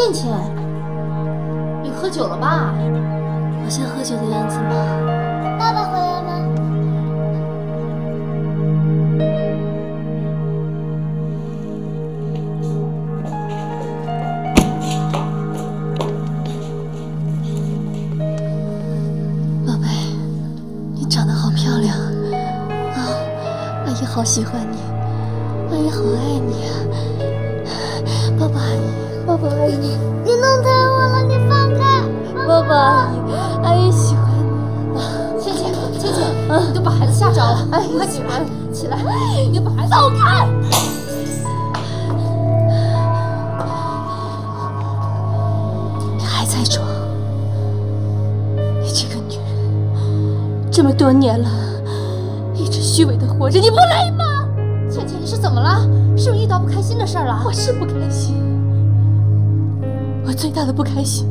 倩倩，你喝酒了吧？好像喝酒的样子吗？爸爸回来吗？宝贝，你长得好漂亮啊！阿姨好喜欢你，阿姨好爱你啊！抱抱阿姨。 爸爸，阿姨，你弄疼我了，你放开！爸爸，阿姨喜欢你。倩倩，倩倩，你都把孩子吓着了，快起来，起来！你把孩子放开！你还在装？你这个女人，这么多年了，一直虚伪的活着，你不累吗？倩倩，你是怎么了？是不是遇到不开心的事了？我是不开心。 我最大的不开心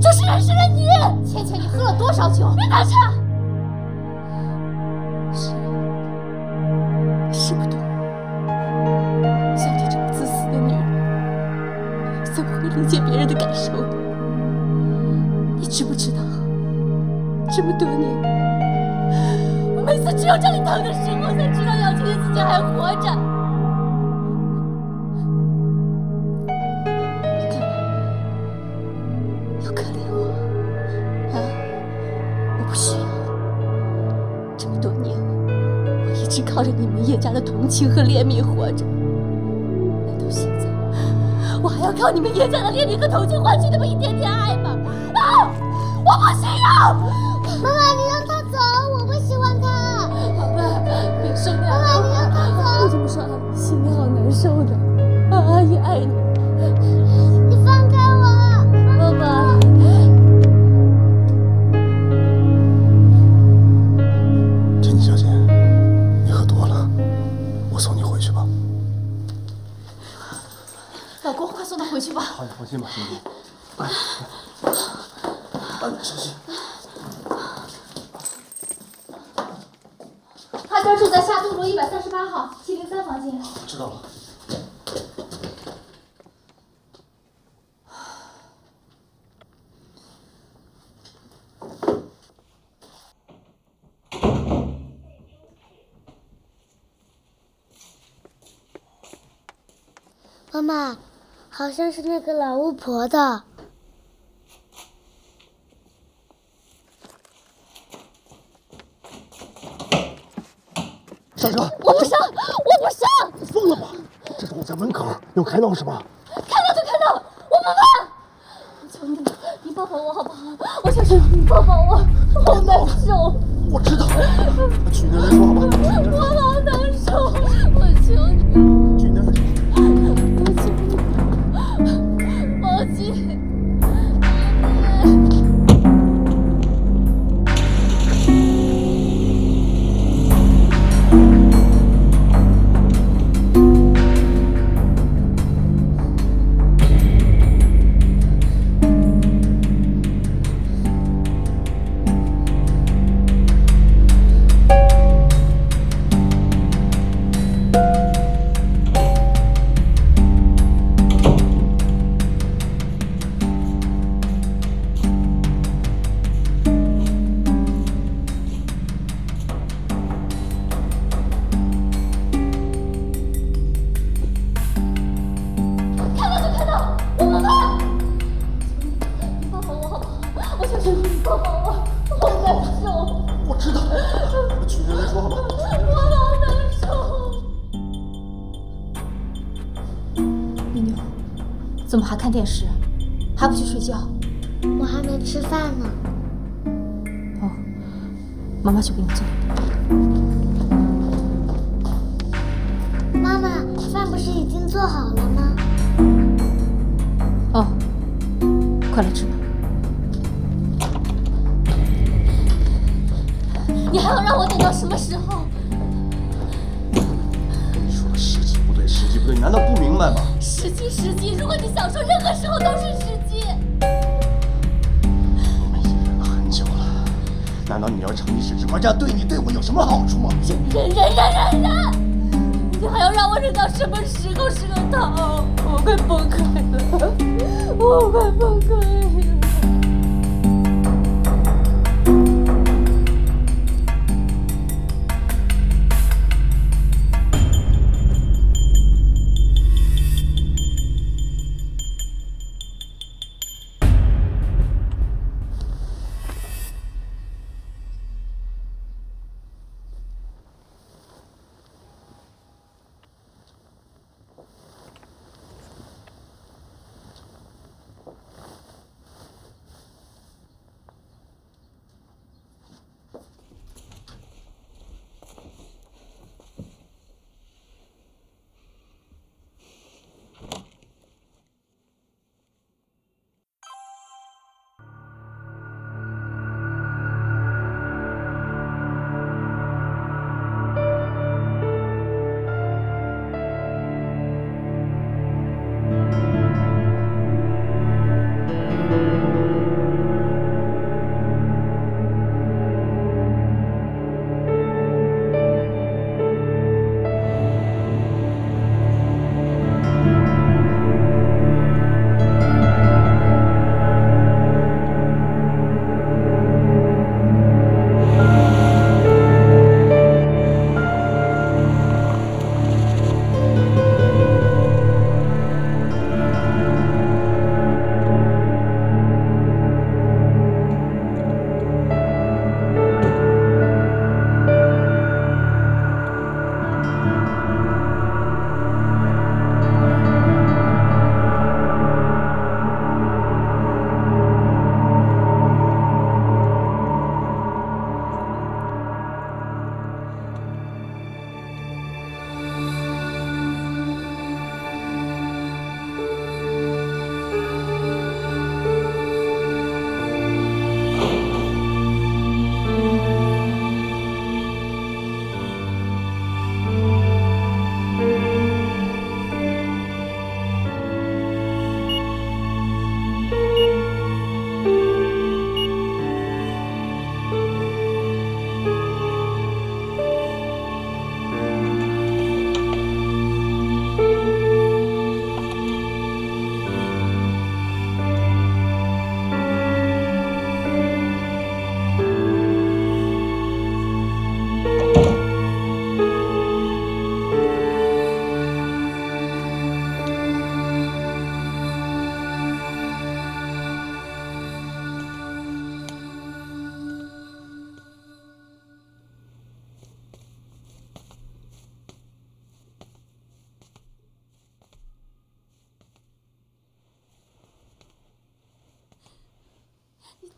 就是认识了你，倩倩，你喝了多少酒？别打岔。是不懂，像你这么自私的女人，怎么会理解别人的感受？你知不知道，这么多年，我每次只有这里疼的时候，才知道姚倩倩自己还活着。 靠着你们叶家的同情和怜悯活着，难道现在我还要靠你们叶家的怜悯和同情换取那么一点点爱吗？啊！我不需要！妈妈，你让他走，我不喜欢他。宝贝，别生气。妈妈，你让他走。我这么说，阿姨心里好难受的。阿姨爱你。你放开我，妈妈。 回去吧，好，你放心吧，兄弟。哎，小心。他家住在下渡路138号703房间。知道了。妈妈。 好像是那个老巫婆的。上车！我不上，我不上！疯了吗？这是我家门口，有开闹是吗？开闹就开闹，我不怕。求你了，你抱抱我好不好？我求求你抱抱我，我好难受。我知道。去你的人抱抱。我好难受，我求你。去你的人。 怎么还看电视？还不去睡觉？我还没吃饭呢。哦，妈妈去给你做。妈妈，饭不是已经做好了吗？哦，快来吃吧。你还要让我等到什么时候？你说的时机不对，时机不对，难道不明白吗？ 时机，时机！如果你想说任何时候都是时机。我们已经忍了很久了，难道你要长期使这管家对你对我有什么好处吗？忍！你还要让我忍到什么时候是个头？我快崩溃了，我快崩溃了。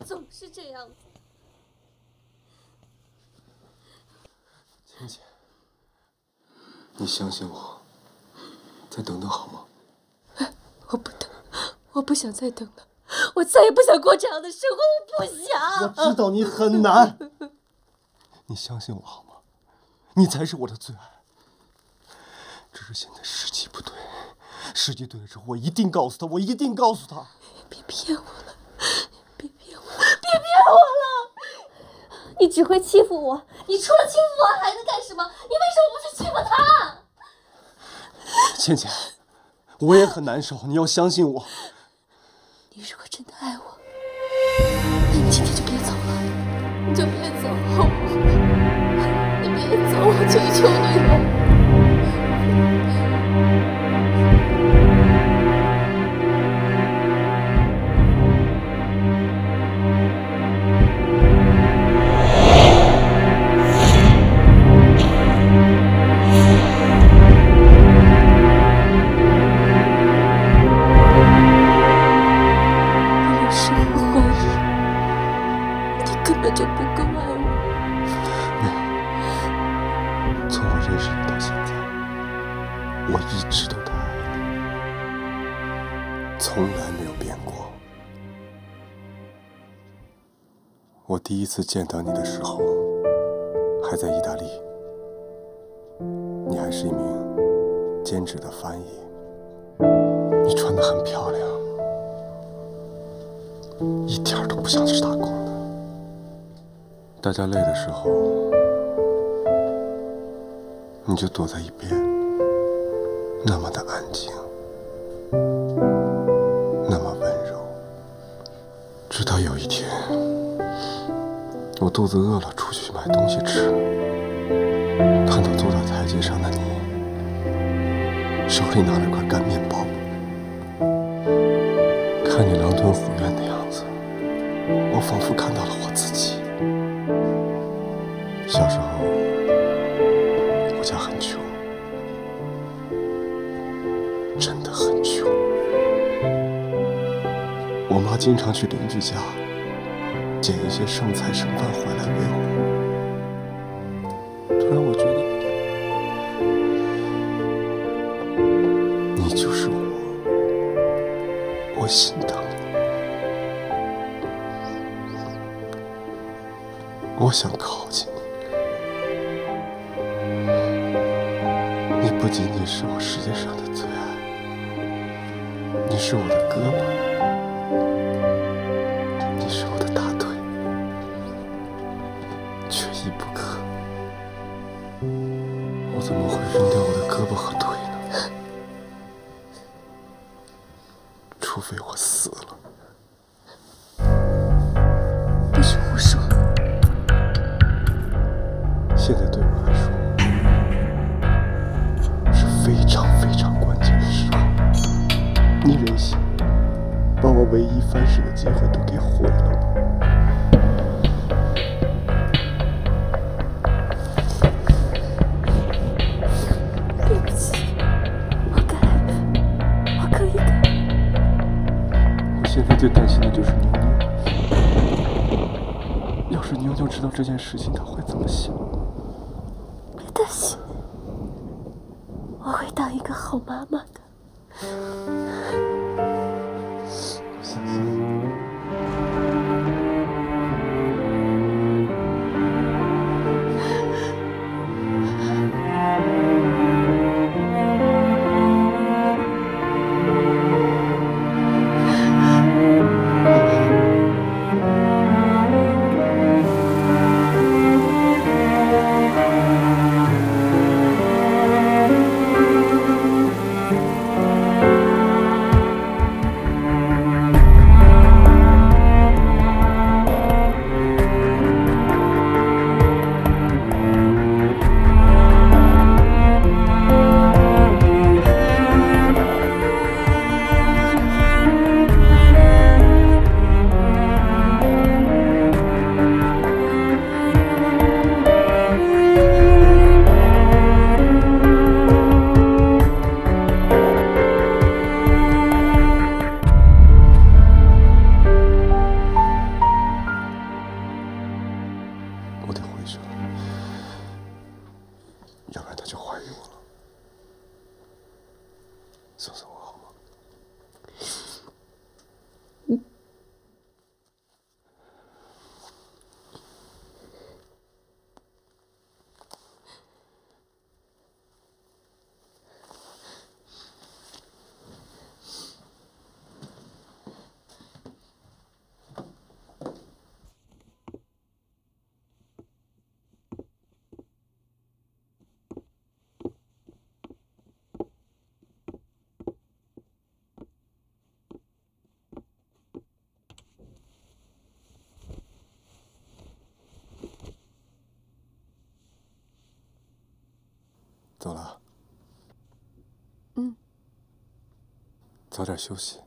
总是这样子，芊芊，你相信我，再等等好吗？我不等，我不想再等了，我再也不想过这样的生活，我不想。我知道你很难，你相信我好吗？你才是我的最爱。只是现在时机不对，时机对了之后，我一定告诉他，我一定告诉他。别骗我了。 别骗我了！你只会欺负我，你除了欺负我还能干什么？你为什么不去欺负他？芊芊，我也很难受，你要相信我。你如果真的爱我，那你今天就别走了，你就别走，你别走，我求求你了。 第一次见到你的时候，还在意大利，你还是一名兼职的翻译。你穿得很漂亮，一点都不像是打工的。大家累的时候，你就躲在一边，那么的安静，那么温柔。直到有一天，我肚子饿了，出去买东西吃，看到坐在台阶上的你，手里拿着块干面包，看你狼吞虎咽的样子，我仿佛看到了我自己。小时候，我家很穷，真的很穷。我妈经常去邻居家捡一些剩菜剩饭回来喂我。突然我觉得，你就是我，我心疼你，我想靠近你。你不仅仅是我世界上的最爱，你是我的胳膊，你是我的大腿，缺一不可。我怎么会扔掉我的胳膊和腿呢？除非我死了。不许胡说！现在对我来说，非常非常关键的时候，你忍心把我唯一翻身的机会都给毁了吗？对不起，我改了，我可以改。我现在最担心的就是妞妞，要是妞妞知道这件事情，她会怎么想？别担心。我会当一个好妈妈的。我相信你。要不然她就怀孕我了，送送我好吗？走了。早点休息。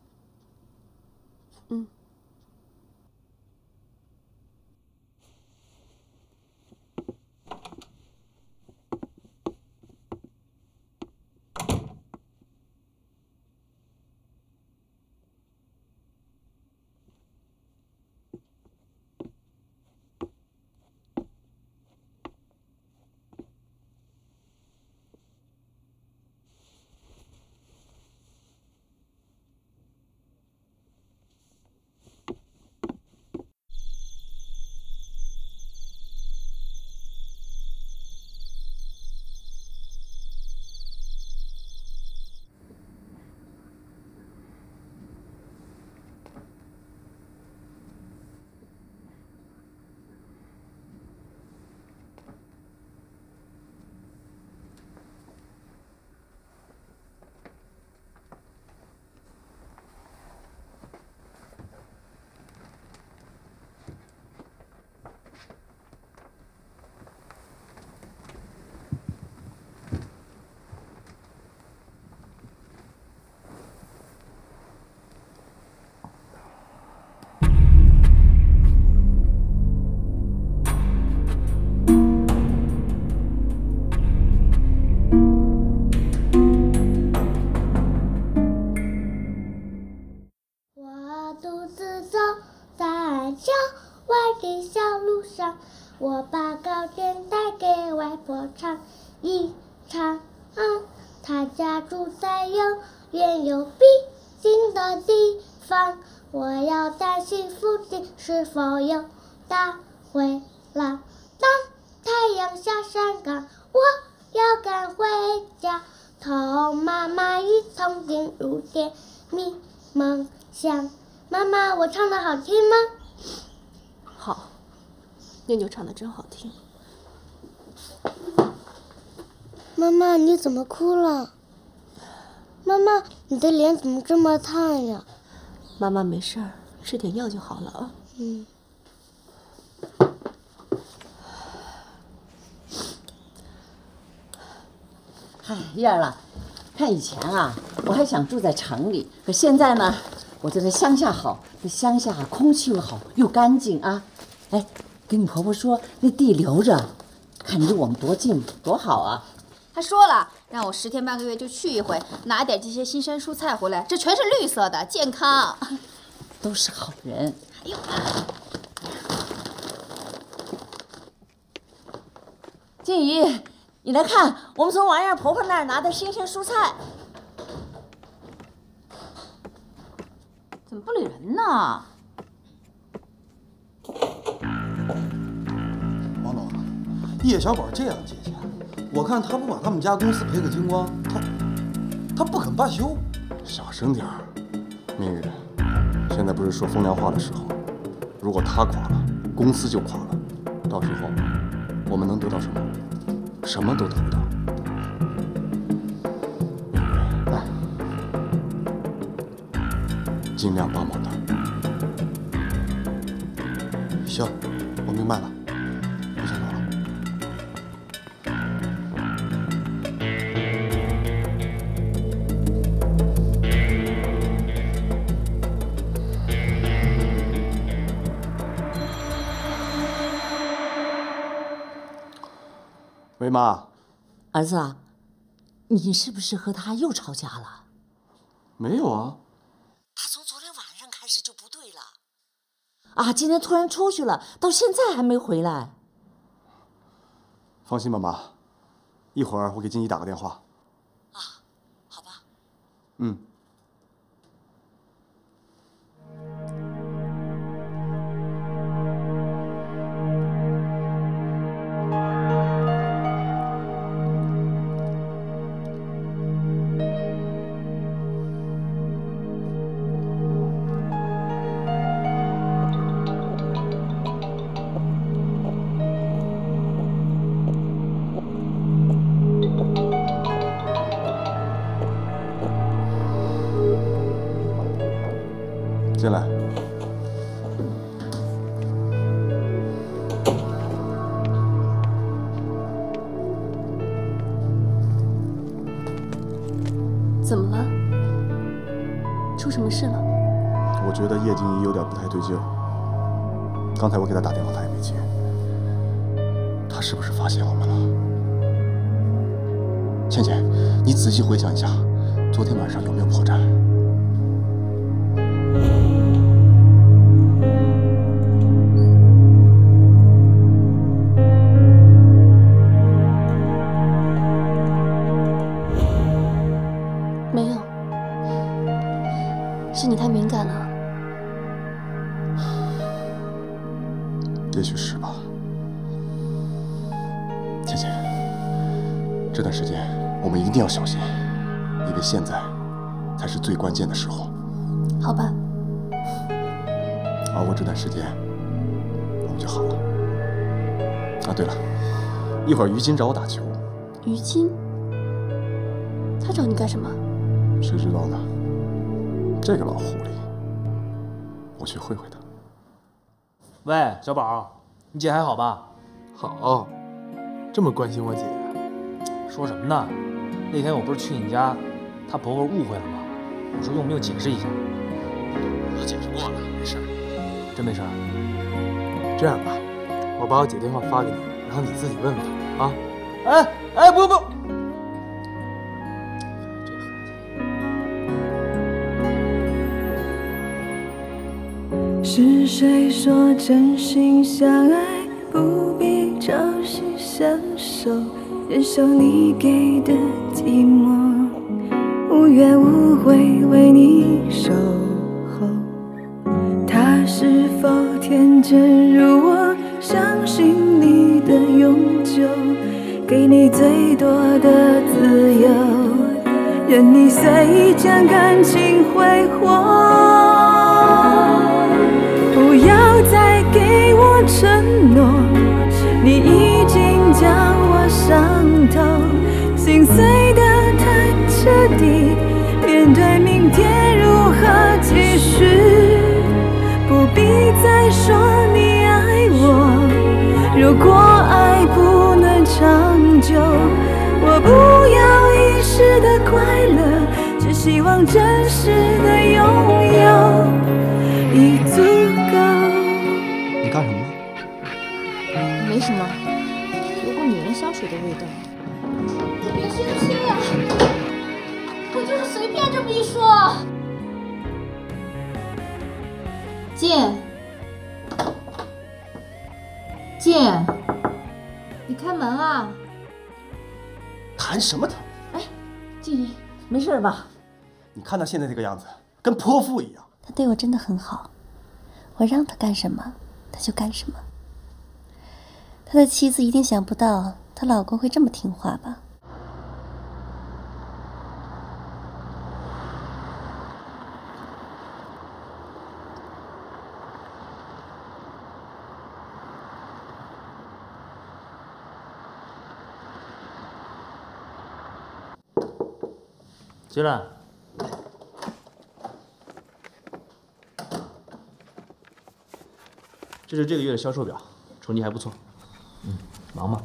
我把糕点带给外婆尝一尝啊。她家住在遥远又僻静的地方，我要担心附近是否有大灰狼。当太阳下山岗，我要赶回家，同妈妈一同进入甜蜜梦乡。妈妈，我唱的好听吗？好，妞妞唱的真好听。妈妈，你怎么哭了？妈妈，你的脸怎么这么烫呀？妈妈没事儿，吃点药就好了啊。嗯。哎，燕儿啊，看以前啊，我还想住在城里，可现在呢，我觉得乡下好。那乡下空气又好，又干净啊。哎，跟你婆婆说，那地留着，看离我们多近，多好啊。他说了，让我10天半个月就去一回，拿点这些新鲜蔬菜回来，这全是绿色的，健康。都是好人。哎呦，静怡，你来看，我们从王艳婆婆那儿拿的新鲜蔬菜。怎么不理人呢？王总，叶小宝这样借钱，我看他不把他们家公司赔个精光，他不肯罢休。少省点儿。明月，现在不是说风凉话的时候。如果他垮了，公司就垮了。到时候我们能得到什么？什么都得不到。明月，来，尽量帮帮他。行，我明白了。喂，妈。儿子啊，你是不是和他又吵架了？没有啊。他从昨天晚上开始就不对了。啊，今天突然出去了，到现在还没回来。放心吧，妈，一会儿我给金怡打个电话。啊，好吧。嗯。进来。怎么了？出什么事了？我觉得叶静怡有点不太对劲儿。刚才我给她打电话，她也没接。她是不是发现我们了？倩倩，你仔细回想一下，昨天晚上有没有破绽？是你太敏感了，也许是吧。倩倩，这段时间我们一定要小心，因为现在才是最关键的时候。好吧，熬过这段时间，我们就好了。啊，对了，一会儿于金找我打球。于金？他找你干什么？谁知道呢？这个老狐狸，我去会会他。喂，小宝，你姐还好吧？好，这么关心我姐。说什么呢？那天我不是去你家，她婆婆误会了吗？我说用不用解释一下？我解释过了，没事。真没事？这样吧，我把我姐电话发给你，然后你自己问问她啊。哎，不用不用。是谁说真心相爱不必？忍受你给的寂寞，无怨无悔为你守候。他是否天真如我，相信你的永久，给你最多的自由，任你随将感情挥霍。不要再给我承诺，你已经将我伤透，心碎得太彻底，面对明天如何继续？不必再说你爱我，如果爱不能长久，我不要一时的快乐，只希望真实的拥有已足够。你干什么呢？没什么。 香水的味道，你别生气啊！我就是随便这么一说。剑，你开门啊！谈什么谈？哎，静怡，没事吧？你看他现在这个样子，跟泼妇一样。他对我真的很好，我让他干什么，他就干什么。他的妻子一定想不到。 她老公会这么听话吧？进来。这是这个月的销售表，成绩还不错。嗯，忙吧。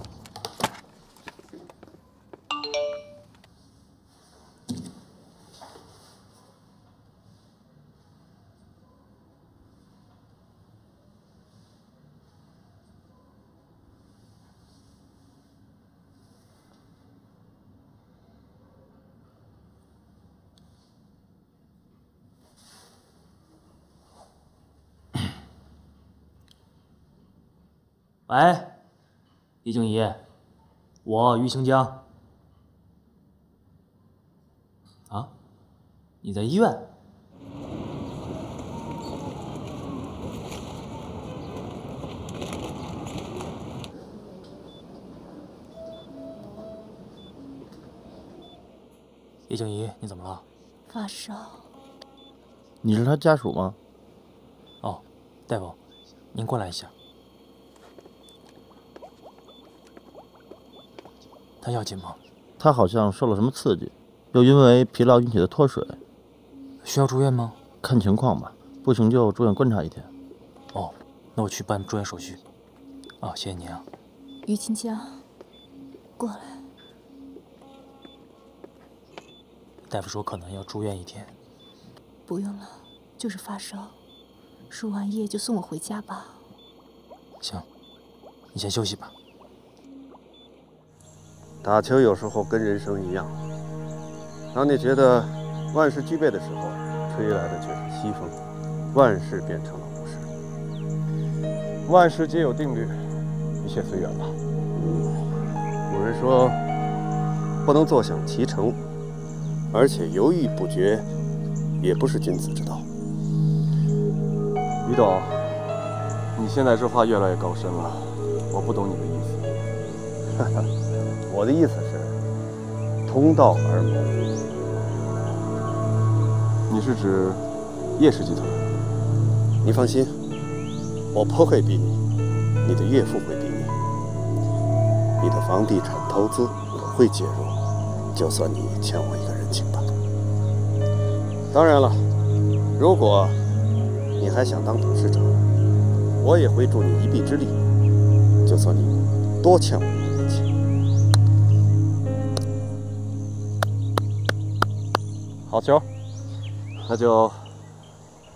喂，叶静怡，我于行江。啊，你在医院？叶静怡，你怎么了？发烧。你是他家属吗？哦，大夫，您过来一下。 他要紧吗？他好像受了什么刺激，又因为疲劳引起的脱水，需要住院吗？看情况吧，不行就住院观察一天。哦，那我去办住院手续。啊，谢谢您啊，于清江，过来。大夫说可能要住院一天。不用了，就是发烧，输完液就送我回家吧。行，你先休息吧。 打球有时候跟人生一样，当你觉得万事俱备的时候，吹来的却是西风，万事变成了无事。万事皆有定律，一切随缘吧。有人说，不能坐享其成，而且犹豫不决，也不是君子之道。于董，你现在这话越来越高深了，我不懂你的意思。哈哈。 我的意思是，同道而谋。你是指叶氏集团？你放心，我颇会逼你，你的岳父会逼你，你的房地产投资我会介入，就算你欠我一个人情吧。当然了，如果你还想当董事长，我也会助你一臂之力，就算你多欠我。 好球，那就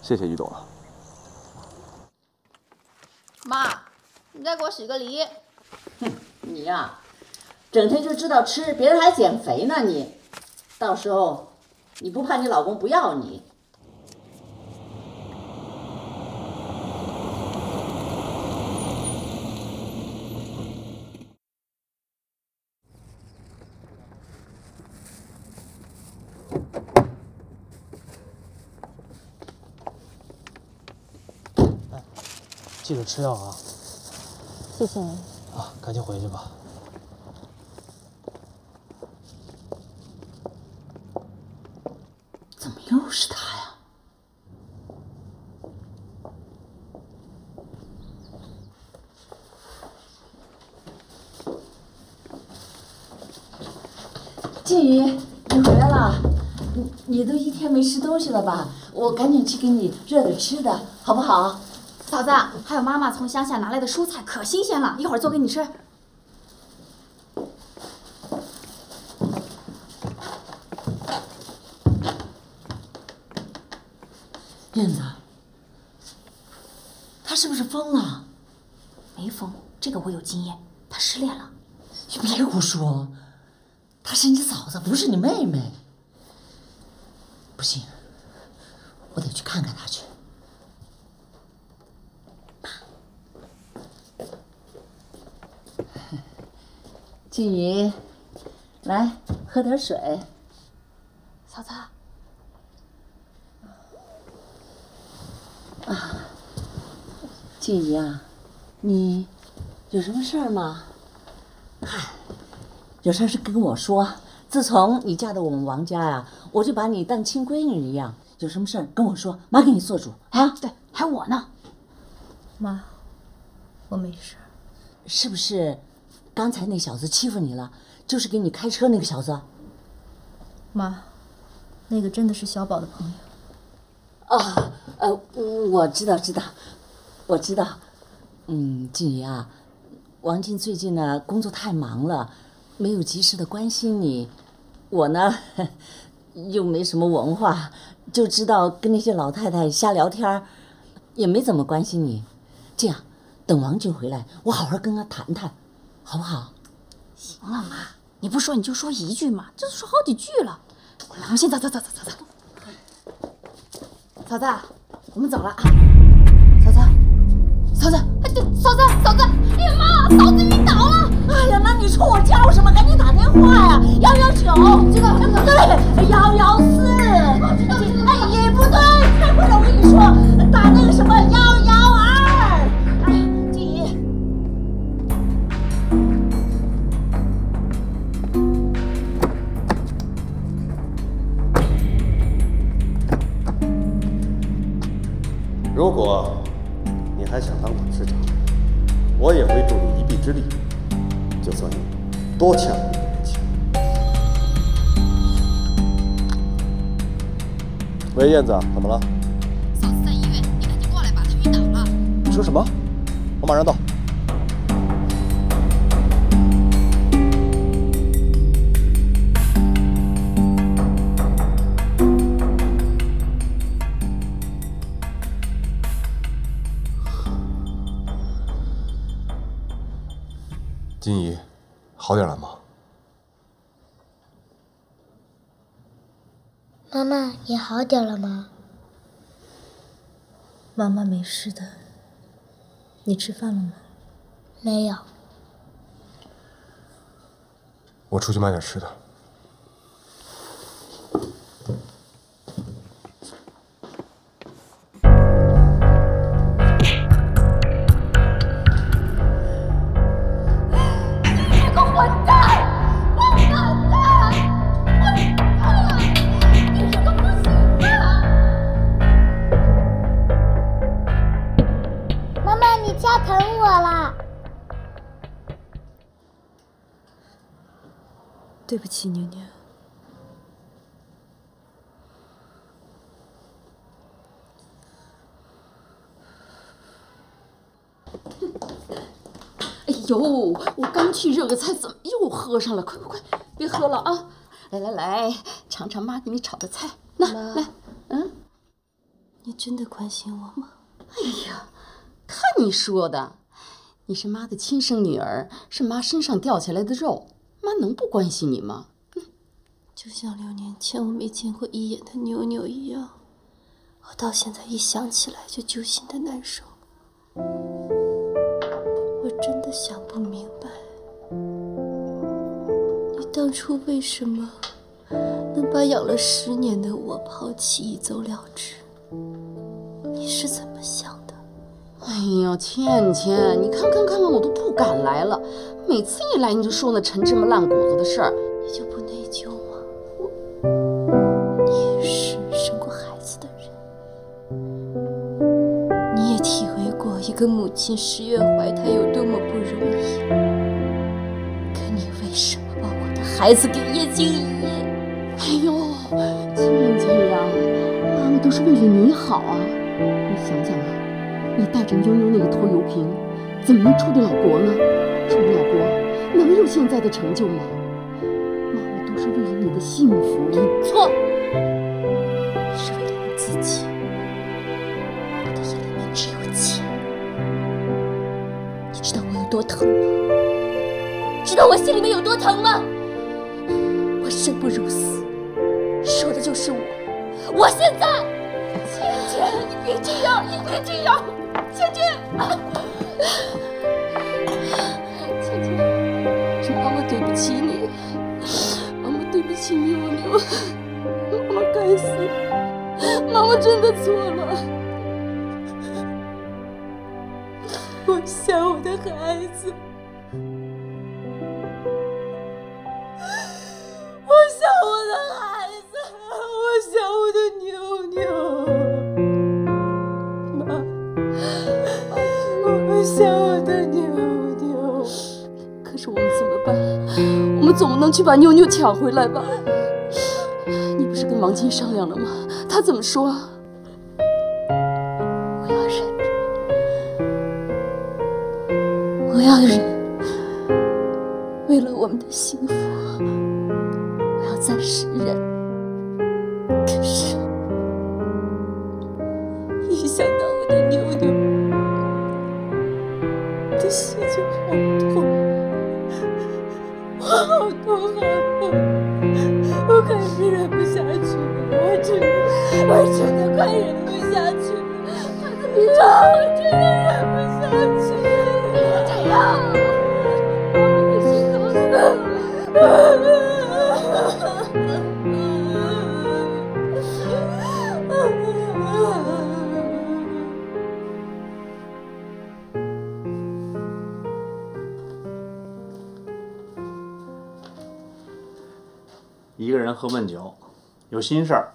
谢谢于董了。妈，你再给我洗个梨。哼，你呀、啊，整天就知道吃，别人还减肥呢你。到时候你不怕你老公不要你？记得吃药啊。谢谢你。啊，赶紧回去吧。 又是他呀！静怡，你回来了，你都一天没吃东西了吧？我赶紧去给你热点吃的，好不好？嫂子，还有妈妈从乡下拿来的蔬菜可新鲜了，一会儿做给你吃。 燕子，他是不是疯了？没疯，这个我有经验。他失恋了。你别胡说，她是你嫂子，不是你妹妹。不行，我得去看看她去。妈，静怡，来喝点水。嫂子。 啊，静怡啊，你有什么事儿吗？嗨，有事儿是跟我说。自从你嫁到我们王家呀、啊，我就把你当亲闺女一样。有什么事儿跟我说，妈给你做主啊。对，还有我呢。妈，我没事。是不是刚才那小子欺负你了？就是给你开车那个小子。妈，那个真的是小宝的朋友。 啊，我知道，我知道。嗯，静怡啊，王静最近呢工作太忙了，没有及时的关心你。我呢又没什么文化，就知道跟那些老太太瞎聊天，也没怎么关心你。这样，等王静回来，我好好跟她谈谈，好不好？行了，妈，你不说你就说一句嘛，这都说好几句了。我们先走。 嫂子，我们走了啊！嫂子，哎对，嫂子，哎呀妈，嫂子晕倒了！哎呀，那你冲我叫什么？赶紧打电话呀！119，这个对，114。哎，也不对，太快了，我跟你说，打那个什么112。哎呀，静怡，如果你还想当董事长，我也会助你一臂之力。就算你多欠我一个人情，喂，燕子，怎么了？嫂子在医院，你赶紧过来吧，她晕倒了。你说什么？我马上到。 金怡，好点了吗？妈妈，你好点了吗？妈妈没事的。你吃饭了吗？没有。我出去买点吃的。对不起，宁宁，哎呦，我刚去热个菜，怎么又喝上了？快，别喝了啊！来，尝尝妈给你炒的菜。那来，嗯，你真的关心我吗？哎呀，看你说的，你是妈的亲生女儿，是妈身上掉下来的肉。 妈能不关心你吗？嗯，就像6年前我没见过一眼的妞妞一样，我到现在一想起来就揪心的难受。我真的想不明白，你当初为什么能把养了10年的我抛弃一走了之？你是怎么想的？哎哎呦，倩倩，你看看，我都不敢来了。每次一来你就说那陈芝麻烂谷子的事儿，你就不内疚吗？你也是生过孩子的人，你也体会过一个母亲10月怀胎有多么不容易。可你为什么把我的孩子给叶静怡？哎呦，倩倩呀，妈妈都是为了你好啊！你想想啊。 你带着妞妞那一坨油瓶，怎么能出得了国呢？出不了国，能有现在的成就吗？妈妈都是为了你的幸福。错，你是为了你自己。我的眼里面只有钱。你知道我有多疼吗？知道我心里面有多疼吗？我生不如死，说的就是我。我现在，倩倩，你别这样，你别这样。 倩倩，是妈妈对不起你，妈妈对不起妞妞，妈妈该死，妈妈真的错了，我想我的孩子，我想我的孩子，我想我的妞妞。 我想我的妞妞，可是我们怎么办？我们总不能去把妞妞抢回来吧？你不是跟王金商量了吗？他怎么说？我要忍，我要忍，为了我们的幸福，我要暂时忍。可是，一想到我的妞妞…… 心就好痛，我好痛好痛，我快忍不下去了，我真的快忍不下去了，我真的忍不下去了，别这样，我不行了。 一个人喝闷酒，有心事儿。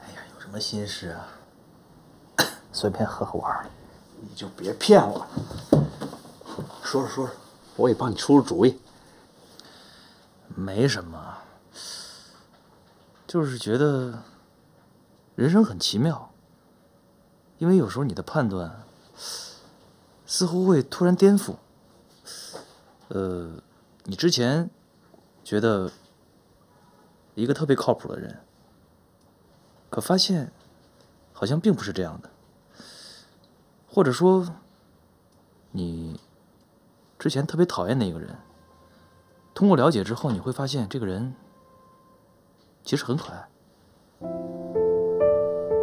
哎呀，有什么心事啊？随便喝喝玩。你就别骗我了。说说，我也帮你出出主意。没什么，就是觉得人生很奇妙，因为有时候你的判断似乎会突然颠覆。你之前觉得。 一个特别靠谱的人，可发现好像并不是这样的，或者说，你之前特别讨厌的一个人，通过了解之后，你会发现这个人其实很可爱，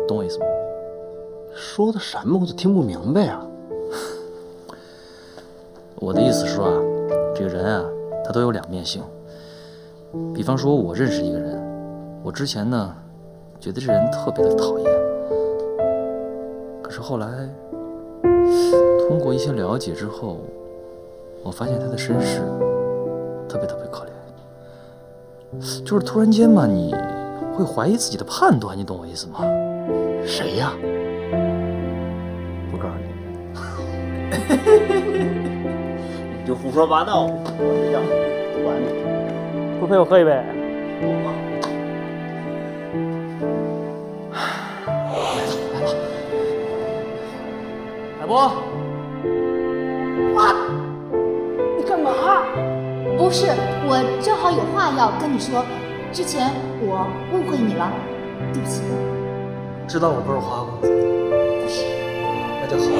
懂我意思吗？说的什么我都听不明白啊！我的意思是说啊，这个人啊，他都有两面性。 比方说，我认识一个人，我之前呢，觉得这人特别的讨厌，可是后来通过一些了解之后，我发现他的身世特别可怜，就是突然间嘛，你会怀疑自己的判断，你懂我意思吗？谁呀？不告诉你，你就胡说八道，我睡觉，不管你。 不陪我喝一杯？海波，哇，你干嘛？不是，我正好有话要跟你说。之前我误会你了，对不起。知道我不是花花公子？不是。那就好了。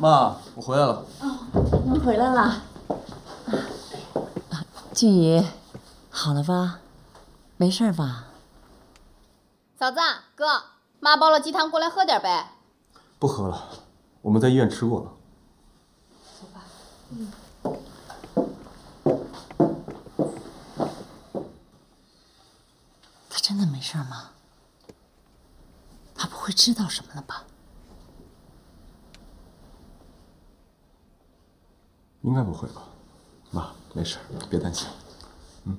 妈，我回来了。哦，您回来了。俊怡，好了吧？没事吧？嫂子，哥，妈煲了鸡汤过来喝点呗。不喝了，我们在医院吃过了。走吧。嗯。真的没事吗？他不会知道什么了吧？应该不会吧？妈，没事，别担心。嗯。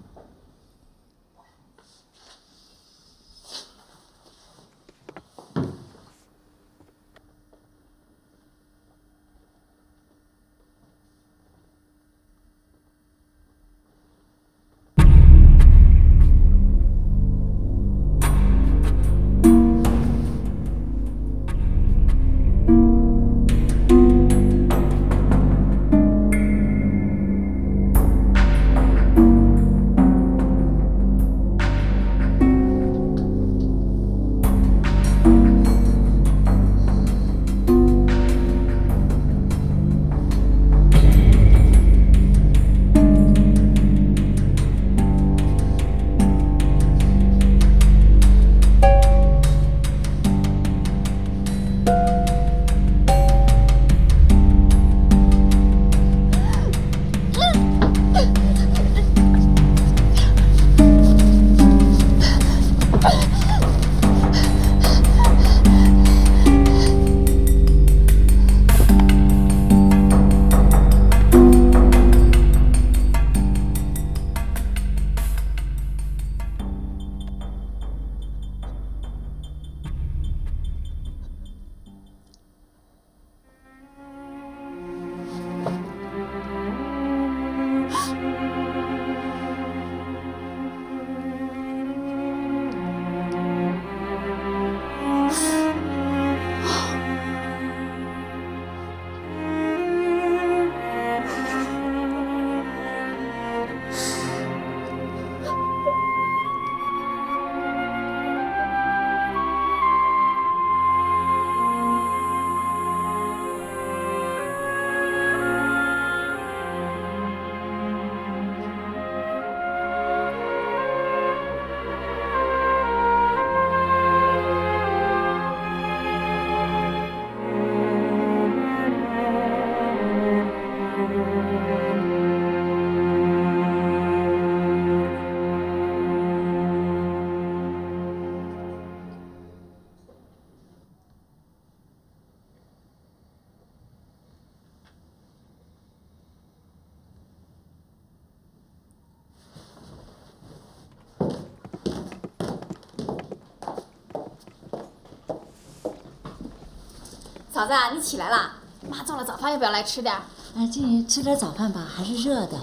嫂子，你起来啦！妈做了早饭，要不要来吃点？哎，进去吃点早饭吧，还是热的。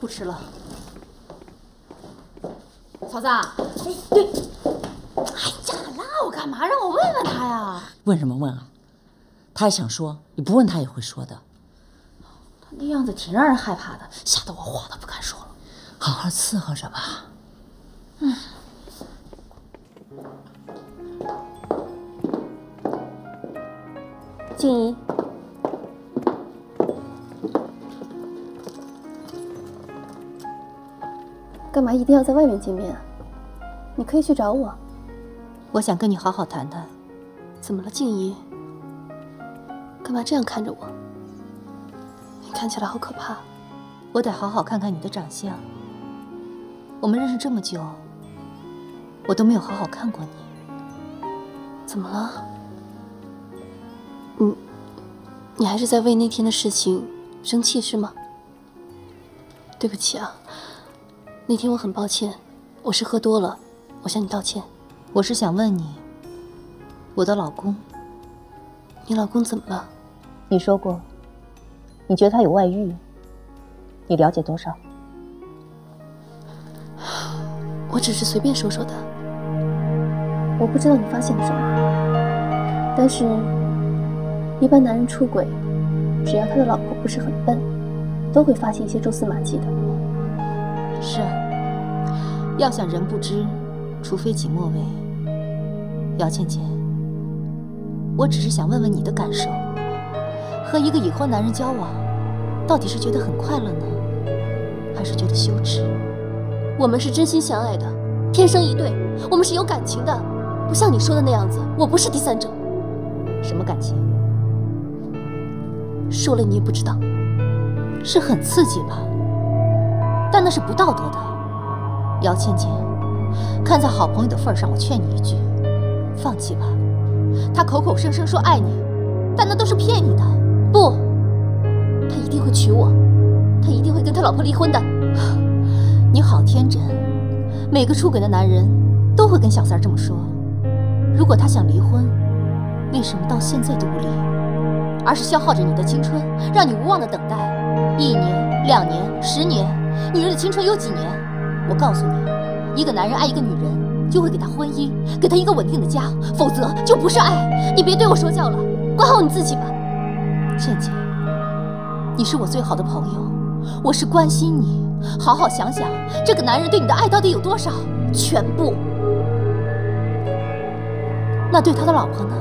不吃了。嫂子，哎，对，哎呀，拉我干嘛？让我问问他呀。问什么问啊？他想说，你不问他也会说的。他那样子挺让人害怕的，吓得我话都不敢说了。好好伺候着吧。嗯。 静怡，干嘛一定要在外面见面啊？你可以去找我。我想跟你好好谈谈。怎么了，静怡？干嘛这样看着我？你看起来好可怕。我得好好看看你的长相。我们认识这么久，我都没有好好看过你。怎么了？ 你还是在为那天的事情生气是吗？对不起啊，那天我很抱歉，我是喝多了，我向你道歉。我是想问你，我的老公，你老公怎么了？你说过，你觉得他有外遇，你了解多少？我只是随便说说的，我不知道你发现了什么，但是。 一般男人出轨，只要他的老婆不是很笨，都会发现一些蛛丝马迹的。是啊，要想人不知，除非己莫为。姚倩倩，我只是想问问你的感受，和一个已婚男人交往，到底是觉得很快乐呢，还是觉得羞耻？我们是真心相爱的，天生一对，我们是有感情的，不像你说的那样子，我不是第三者。什么感情？ 说了你也不知道，是很刺激吧？但那是不道德的。姚倩倩，看在好朋友的份上，我劝你一句，放弃吧。他口口声声说爱你，但那都是骗你的。不，他一定会娶我，他一定会跟他老婆离婚的。你好天真，每个出轨的男人都会跟小三这么说。如果他想离婚，为什么到现在都不离？而是消耗着你的青春，让你无望的等待。 1年、2年、10年，女人的青春有几年？我告诉你，一个男人爱一个女人，就会给她婚姻，给她一个稳定的家，否则就不是爱。你别对我说教了，管好你自己吧，倩倩。你是我最好的朋友，我是关心你。好好想想，这个男人对你的爱到底有多少？全部。那对他的老婆呢？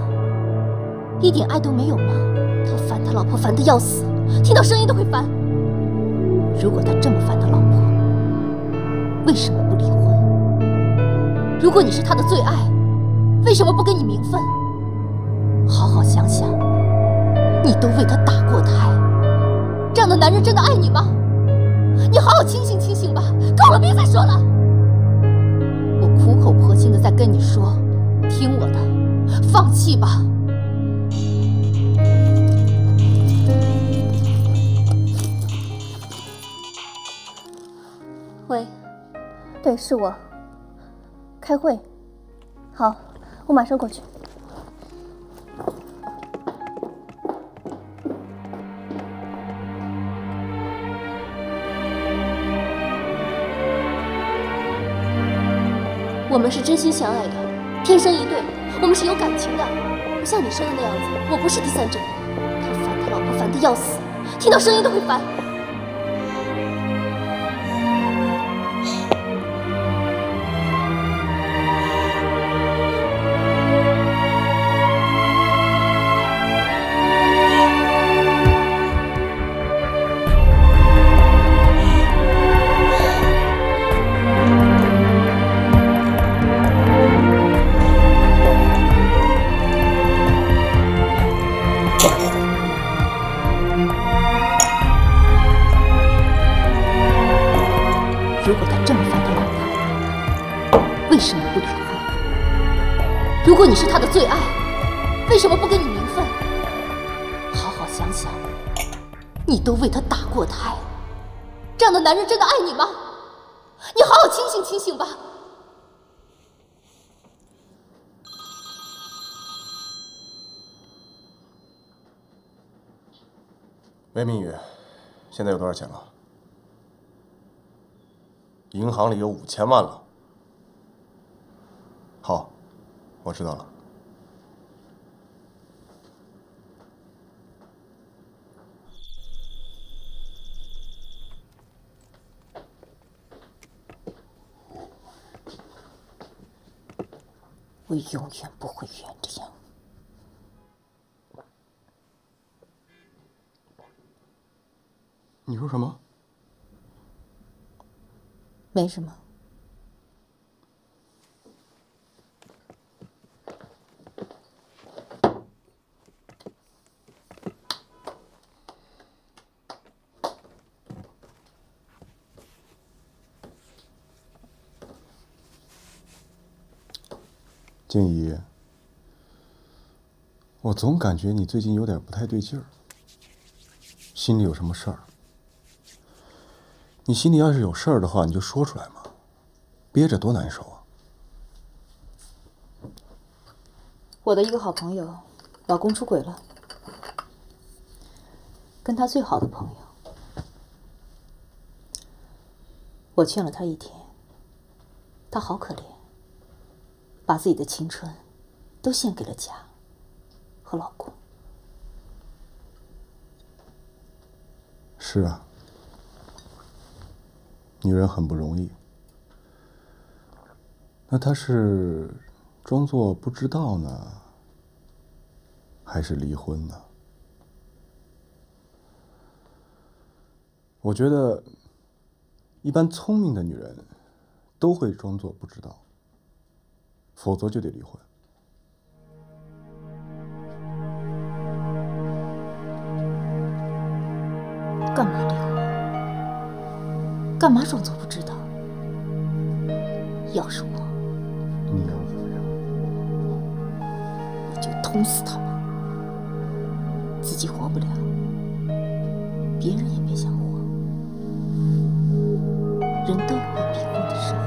一点爱都没有吗？他烦他老婆烦得要死，听到声音都会烦。 如果他这么烦他老婆，为什么不离婚？如果你是他的最爱，为什么不给你名分？好好想想，你都为他打过胎，这样的男人真的爱你吗？你好好清醒清醒吧！够了，别再说了。我苦口婆心的在跟你说，听我的，放弃吧。 喂，对，是我。开会，好，我马上过去。我们是真心相爱的，天生一对，我们是有感情的，不像你说的那样子。我不是第三者，他烦他老婆烦得要死，听到声音都会烦。 如果你是他的最爱，为什么不给你名分？好好想想，你都为他打过胎，这样的男人真的爱你吗？你好好清醒清醒吧。喂，明宇，现在有多少钱了？银行里有5000万了。好。 我知道了，我永远不会原谅。你说什么？没什么。 静怡，我总感觉你最近有点不太对劲儿，心里有什么事儿？你心里要是有事儿的话，你就说出来嘛，憋着多难受啊！我的一个好朋友，老公出轨了，跟他最好的朋友，我劝了他一天，他好可怜。 把自己的青春都献给了家和老公。是啊，女人很不容易。那她是装作不知道呢，还是离婚呢？我觉得，一般聪明的女人都会装作不知道。 否则就得离婚。干嘛离婚？干嘛装作不知道？要是我，你能怎么样？我就捅死他们，自己活不了，别人也别想活。人都有被逼宫的时候。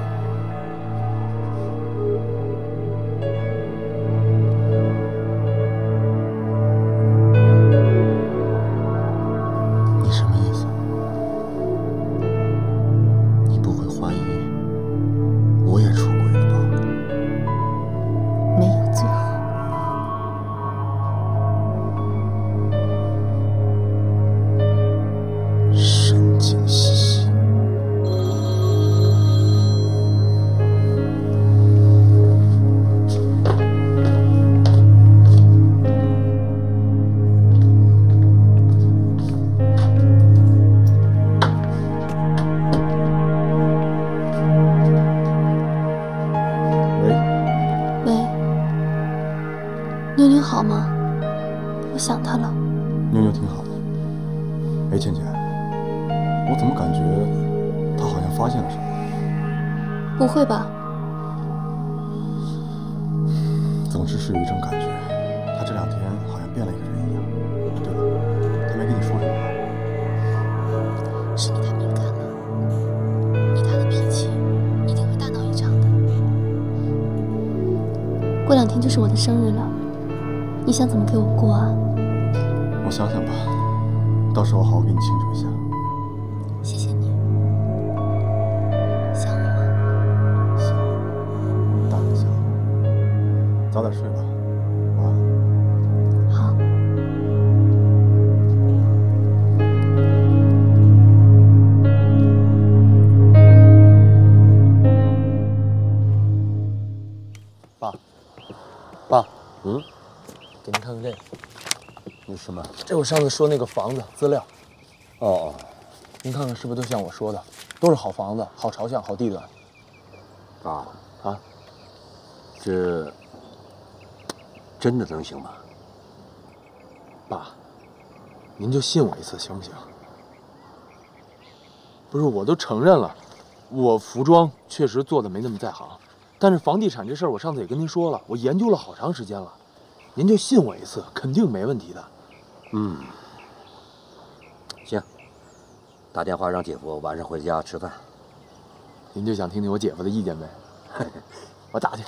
这我上次说那个房子资料，哦，您看看是不是都像我说的，都是好房子、好朝向、好地段。啊，这真的能行吗？爸，您就信我一次行不行？不是，我都承认了，我服装确实做的没那么在行，但是房地产这事儿我上次也跟您说了，我研究了好长时间了，您就信我一次，肯定没问题的。 嗯，行，打电话让姐夫晚上回家吃饭。您就想听听我姐夫的意见呗？我打去。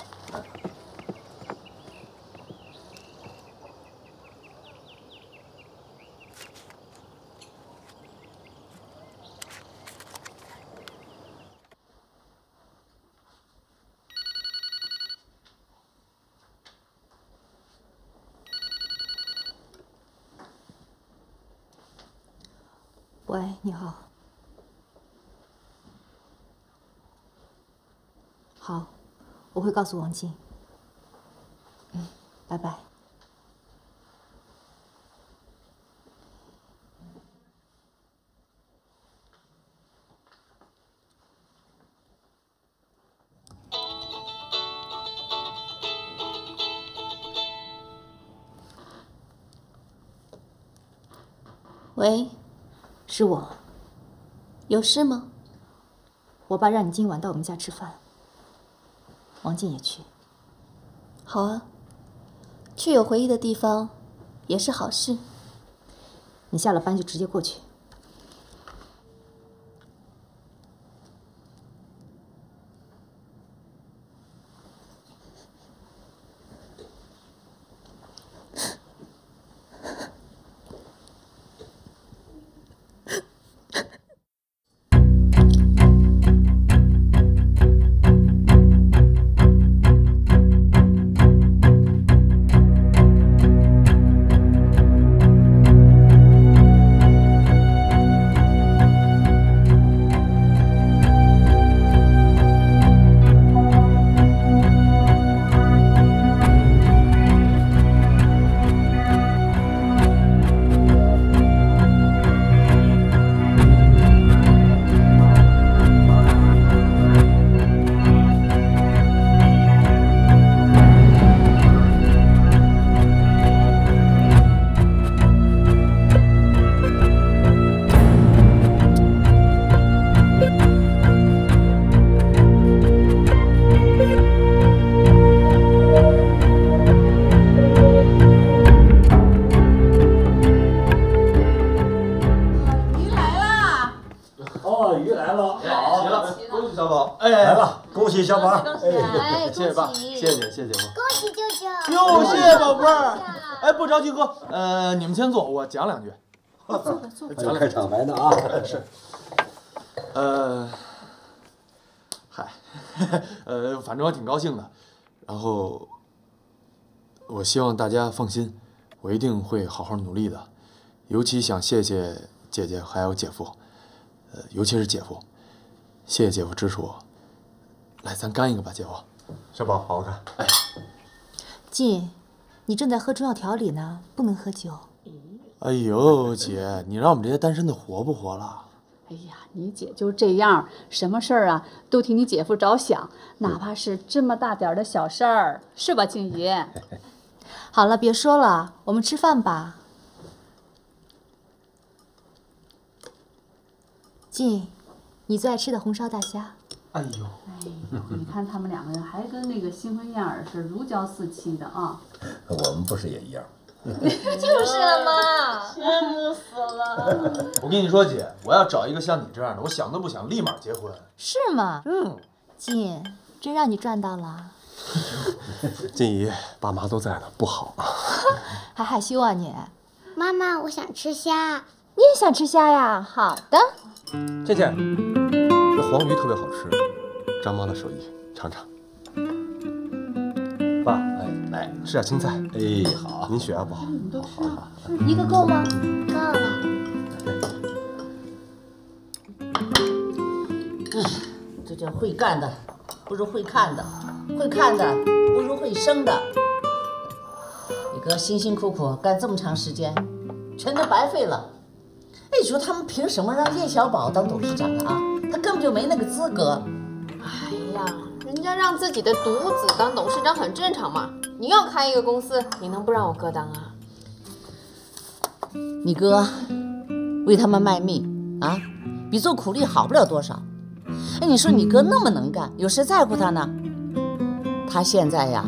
喂，你好。好，我会告诉王静。嗯，拜拜。喂。 是我，有事吗？我爸让你今晚到我们家吃饭。王静也去。好啊，去有回忆的地方也是好事。你下了班就直接过去。喜小宝，哎，谢谢爸，谢谢谢谢爸，恭喜舅舅，哟，谢谢宝贝儿，哎，不着急哥，你们先坐，我讲两句，坐，开场白呢啊，是，嗨，反正我挺高兴的，然后我希望大家放心，我一定会好好努力的，尤其想谢谢姐姐还有姐夫，尤其是姐夫。 谢谢姐夫支持我，来，咱干一个吧，姐夫。小宝，好好干。哎，姐，你正在喝中药调理呢，不能喝酒。哎呦，姐，你让我们这些单身的活不活了？哎呀，你姐就这样，什么事儿啊都替你姐夫着想，哪怕是这么大点的小事儿，是吧，静怡？好了，别说了，我们吃饭吧。姐。 你最爱吃的红烧大虾，哎呦，你看他们两个人还跟那个新婚燕尔是如胶似漆的啊。我们不是也一样？就是嘛，羡慕死了。我跟你说，姐，我要找一个像你这样的，我想都不想，立马结婚。是吗？嗯。姐，真让你赚到了。静怡，爸妈都在呢，不好。还害羞啊你？妈妈，我想吃虾。你也想吃虾呀？好的。 倩倩，这黄鱼特别好吃，张妈的手艺，尝尝。爸，哎，来吃点青菜。哎，好，您血压不好，好好。一个够吗？够了。这叫会干的，不如会看的；会看的，不如会生的。你哥辛辛苦苦干这么长时间，全都白费了。 哎，你说他们凭什么让叶小宝当董事长啊？他根本就没那个资格。哎呀，人家让自己的独子当董事长很正常嘛。你要开一个公司，你能不让我哥当啊？你哥为他们卖命啊，比做苦力好不了多少。哎，你说你哥那么能干，有谁在乎他呢？他现在呀，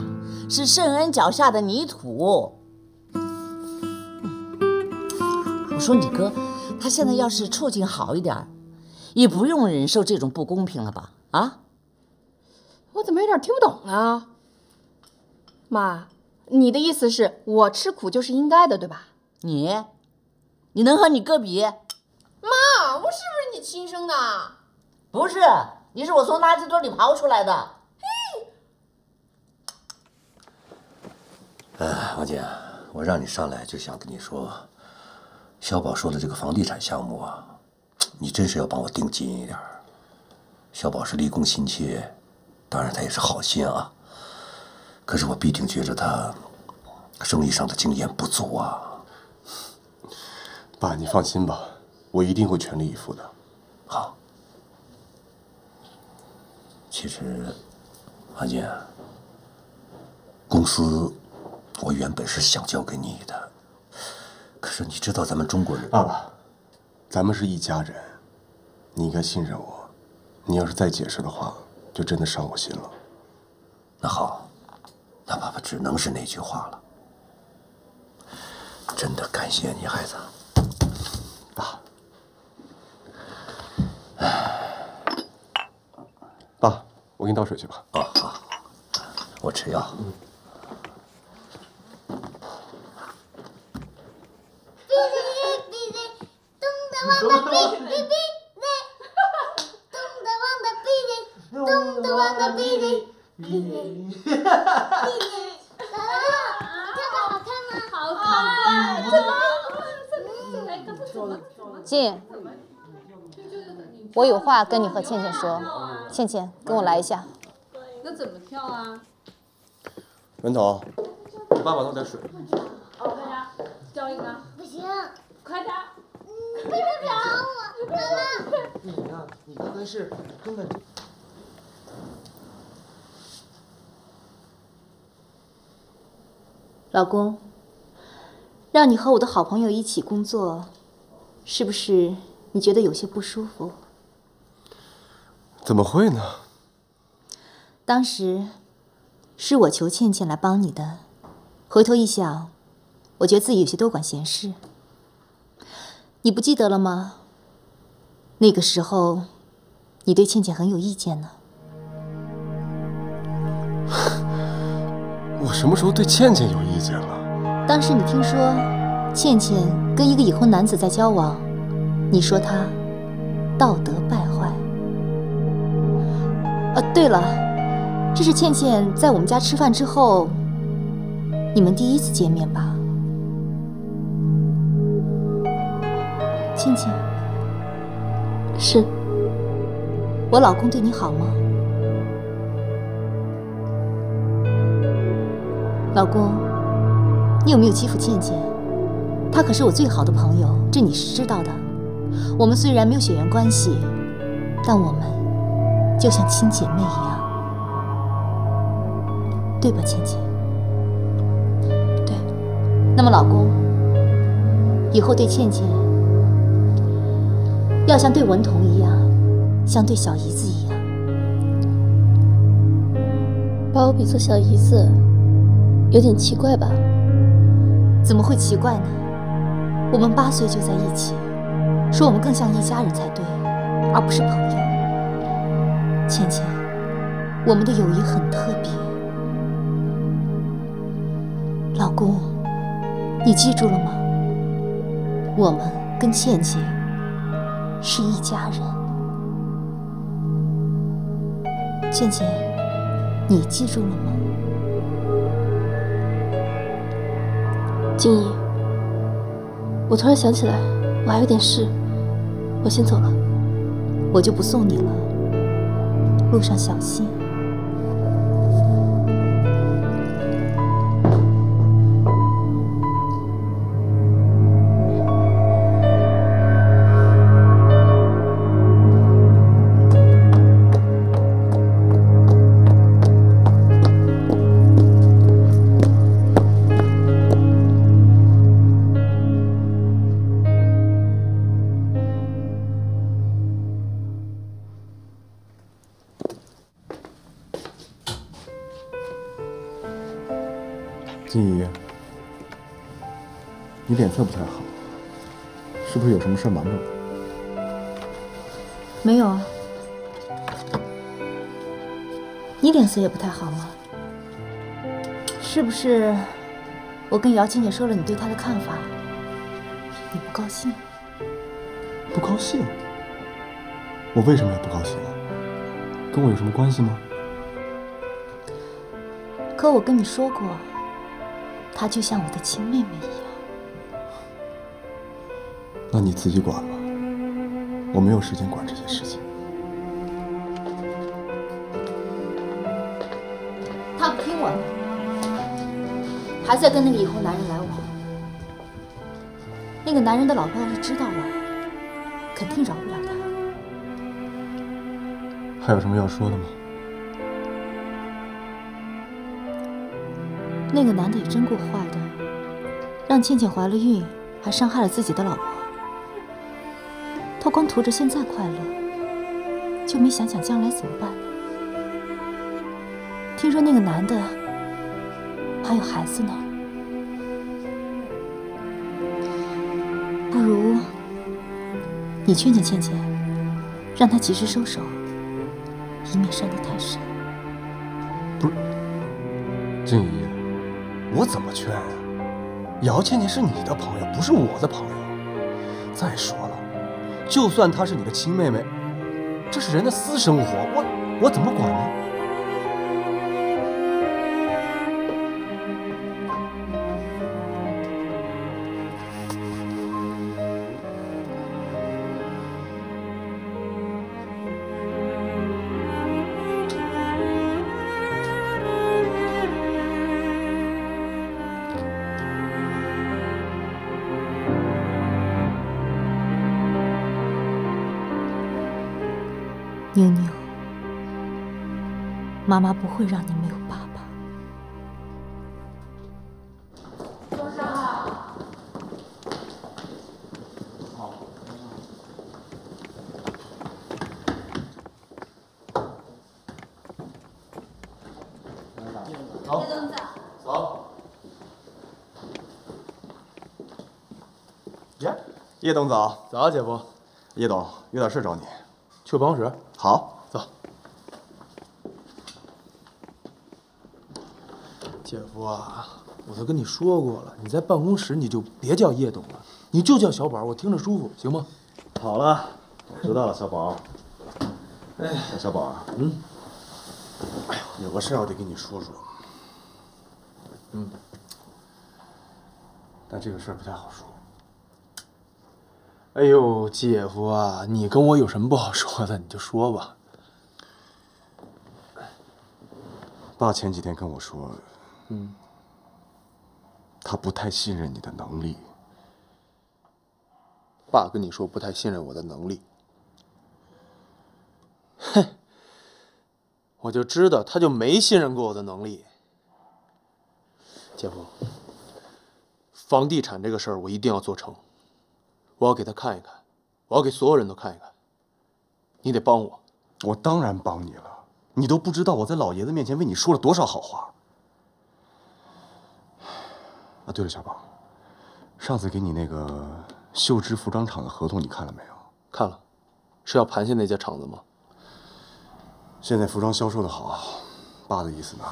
是圣恩脚下的泥土。我说你哥。 他现在要是处境好一点，也不用忍受这种不公平了吧？啊！我怎么有点听不懂啊？妈，你的意思是我吃苦就是应该的，对吧？你能和你哥比？妈，我是不是你亲生的？不是，你是我从垃圾堆里刨出来的。嘿！哎，王姐，我让你上来就想跟你说。 小宝说的这个房地产项目啊，你真是要帮我盯紧一点。小宝是立功心切，当然他也是好心啊。可是我必定觉着他生意上的经验不足啊。爸，你放心吧，我一定会全力以赴的。好。其实，阿健，公司我原本是想交给你的。 可是你知道咱们中国人，爸爸，咱们是一家人，你应该信任我。你要是再解释的话，就真的伤我心了。那好，那爸爸只能是那句话了。真的感谢你，孩子，爸。爸，我给你倒水去吧。啊好，我吃药。嗯 静，我有话跟你和倩倩说。倩倩，跟我来一下。那怎么跳啊？文彤，给爸爸倒点水。哦，快点，浇一个。不行，快点。 不是找我，妈妈。你呀，你刚才是根本……老公，让你和我的好朋友一起工作，是不是你觉得有些不舒服？怎么会呢？当时是我求倩倩来帮你的，回头一想，我觉得自己有些多管闲事。 你不记得了吗？那个时候，你对倩倩很有意见呢。我什么时候对倩倩有意见了？当时你听说倩倩跟一个已婚男子在交往，你说她道德败坏。啊，对了，这是倩倩在我们家吃饭之后，你们第一次见面吧？倩倩，是我老公对你好吗？ 老公，你有没有欺负倩倩？她可是我最好的朋友，这你是知道的。我们虽然没有血缘关系，但我们就像亲姐妹一样，对吧，倩倩？对。那么，老公，以后对倩倩要像对文彤一样，像对小姨子一样，把我比作小姨子。 有点奇怪吧？怎么会奇怪呢？我们8岁就在一起，说我们更像一家人才对，而不是朋友。倩倩，我们的友谊很特别。老公，你记住了吗？我们跟倩倩是一家人。倩倩，你记住了吗？ 静怡，我突然想起来，我还有点事，我先走了，我就不送你了，路上小心。静怡，你脸色不太好，是不是有什么事瞒着我？没有啊。你脸色也不太好吗？是不是我跟姚青也说了你对她的看法，你不高兴？不高兴？我为什么要不高兴啊？跟我有什么关系吗？可我跟你说过。 她就像我的亲妹妹一样，那你自己管吧，我没有时间管这些事情。她不听我的，还在跟那个已婚男人来往。那个男人的老婆要是知道了，肯定饶不了她。还有什么要说的吗？ 那个男的也真够坏的，让倩倩怀了孕，还伤害了自己的老婆。他光图着现在快乐，就没想想将来怎么办呢？听说那个男的还有孩子呢，不如你劝劝倩倩，让她及时收手，以免伤得太深。不是，静怡。 我怎么劝啊？姚倩倩是你的朋友，不是我的朋友。再说了，就算她是你的亲妹妹，这是人的私生活，我怎么管呢？妞妞，妈妈不会让你没有爸爸。早上好。好。走。别动早。走。呀，叶董早，早啊，姐夫。叶董有点事找你。 去我办公室。好，走。姐夫啊，我都跟你说过了，你在办公室你就别叫叶董了，你就叫小宝，我听着舒服，行吗？好了，我知道了，小宝。哎，小宝啊，嗯，哎呦，有个事儿我得跟你说说。嗯，但这个事儿不太好说。 哎呦，姐夫啊，你跟我有什么不好说的，你就说吧。爸前几天跟我说，嗯，他不太信任你的能力。爸跟你说不太信任我的能力，哼，我就知道他就没信任过我的能力。姐夫，房地产这个事儿我一定要做成。 我要给他看一看，我要给所有人都看一看。你得帮我。我当然帮你了，你都不知道我在老爷子面前为你说了多少好话。啊，对了，小宝，上次给你那个秀芝服装厂的合同你看了没有？看了，是要盘下那家厂子吗？现在服装销售的好，爸的意思呢，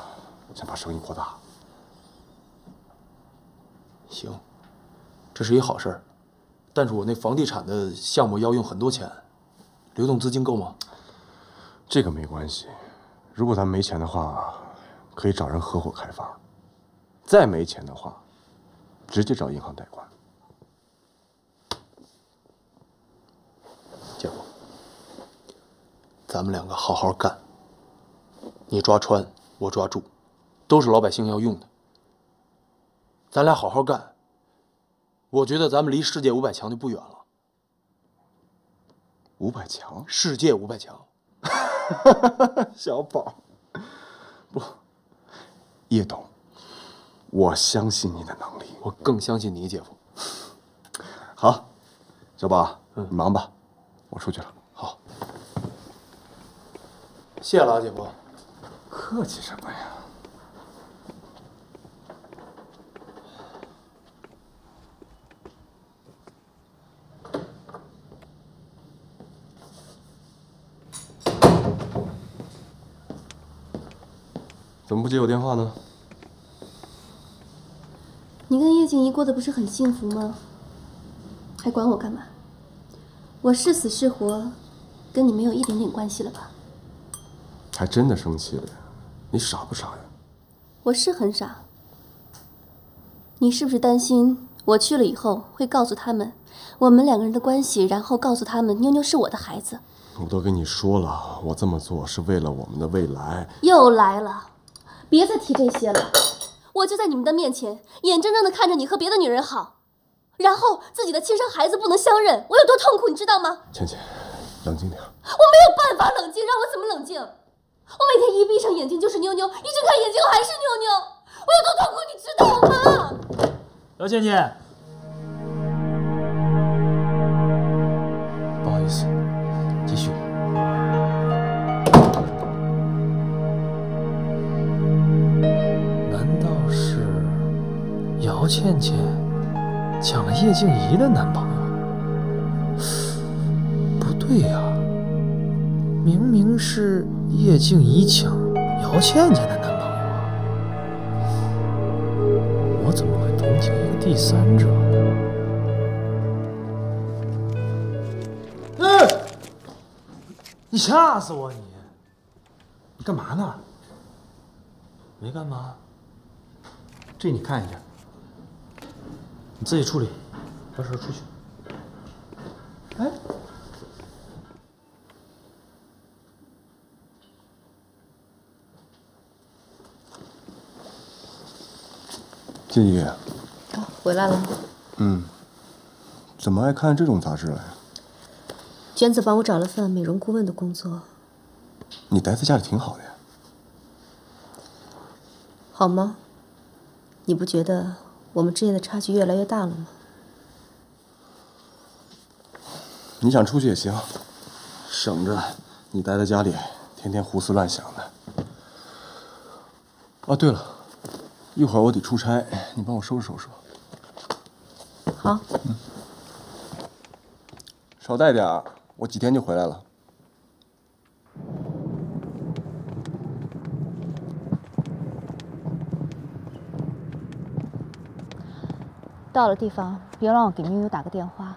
想把生意扩大。行，这是一好事儿。 但是我那房地产的项目要用很多钱，流动资金够吗？这个没关系，如果咱没钱的话，可以找人合伙开发；再没钱的话，直接找银行贷款。姐夫，咱们两个好好干，你抓穿，我抓住，都是老百姓要用的，咱俩好好干。 我觉得咱们离世界500强就不远了。500强？世界500强。小宝，不，叶董，我相信你的能力，我更相信你，姐夫。好，小宝，嗯，你忙吧，我出去了。好，谢了啊，姐夫。客气什么呀？ 怎么不接我电话呢？你跟叶静怡过得不是很幸福吗？还管我干嘛？我是死是活，跟你没有一点点关系了吧？还真的生气了呀？你傻不傻呀？我是很傻。你是不是担心我去了以后会告诉他们我们两个人的关系，然后告诉他们妞妞是我的孩子？我都跟你说了，我这么做是为了我们的未来。又来了。 别再提这些了，我就在你们的面前，眼睁睁的看着你和别的女人好，然后自己的亲生孩子不能相认，我有多痛苦，你知道吗？倩倩，冷静点。我没有办法冷静，让我怎么冷静？我每天一闭上眼睛就是妞妞，一睁开眼睛还是妞妞，我有多痛苦，你知道吗？姚倩倩，不好意思，继续。 姚倩倩抢了叶静怡的男朋友，不对呀、啊，明明是叶静怡抢姚倩倩的男朋友啊！我怎么会同情一个第三者呢？哎，你吓死我！你干嘛呢？没干嘛，这你看一下。 你自己处理，到时候出去。哎，静怡啊，回来了。嗯，怎么爱看这种杂志了呀？娟子帮我找了份美容顾问的工作。你待在家里挺好的呀。好吗？你不觉得？ 我们之间的差距越来越大了吗？你想出去也行，省着你待在家里，天天胡思乱想的。哦，对了，一会儿我得出差，你帮我收拾收拾。好。嗯。少带点儿，我几天就回来了。到了地方，别忘了给妞妞打个电话。